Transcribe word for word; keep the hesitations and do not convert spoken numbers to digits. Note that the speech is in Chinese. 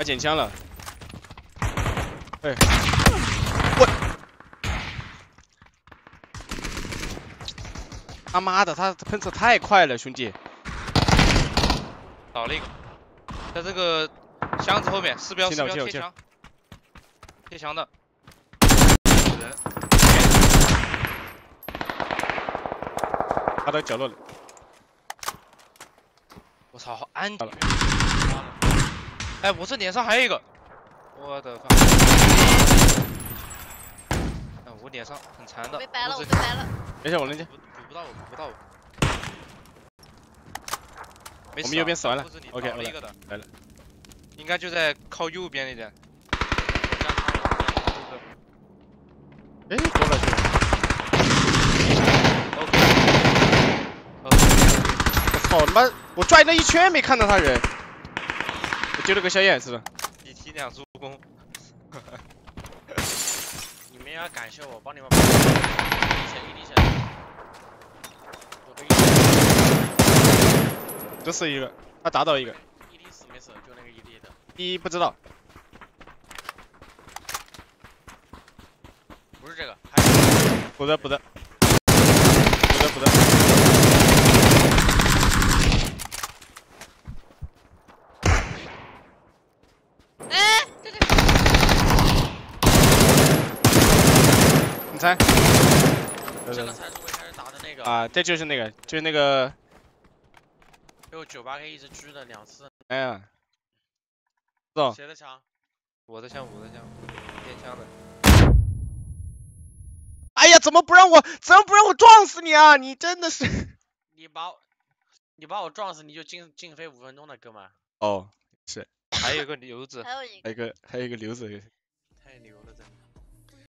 他捡枪了。哎，我他妈的，他喷射太快了，兄弟！倒了一个，在这个箱子后面，四标四标贴墙，贴墙的。 人，他在角落里。我操，好安静。哎，我这脸上还有一个，我的靠！哎，我脸上很残的。我被白了，我被白了。没事，我能接。补不到我，补不到我。没事。我们右边死完了。OK， 来了，来了。应该就在靠右边那点。 哎，多了去了。我操他妈！我转了一圈没看到他人。我丢了个小眼是吧？你提两助攻。你们要感谢我，帮你们。一滴血，一滴血。这是一个，他打倒一个。一滴死没死？就那个一滴的。一不知道。 不是这个，还有补的补的，补的补的。哎，这个，你猜？这个才是我一开始打的那个啊，这就是那个，就是那个。被我九八 K 一直狙了两次。哎呀，走。谁的枪？我的枪，我的枪，电枪的。 哎呀，怎么不让我，怎么不让我撞死你啊！你真的是，你把我，你把我撞死，你就禁禁飞五分钟的哥们。哦，是，还有一个留子，还有一个，还有一个留子。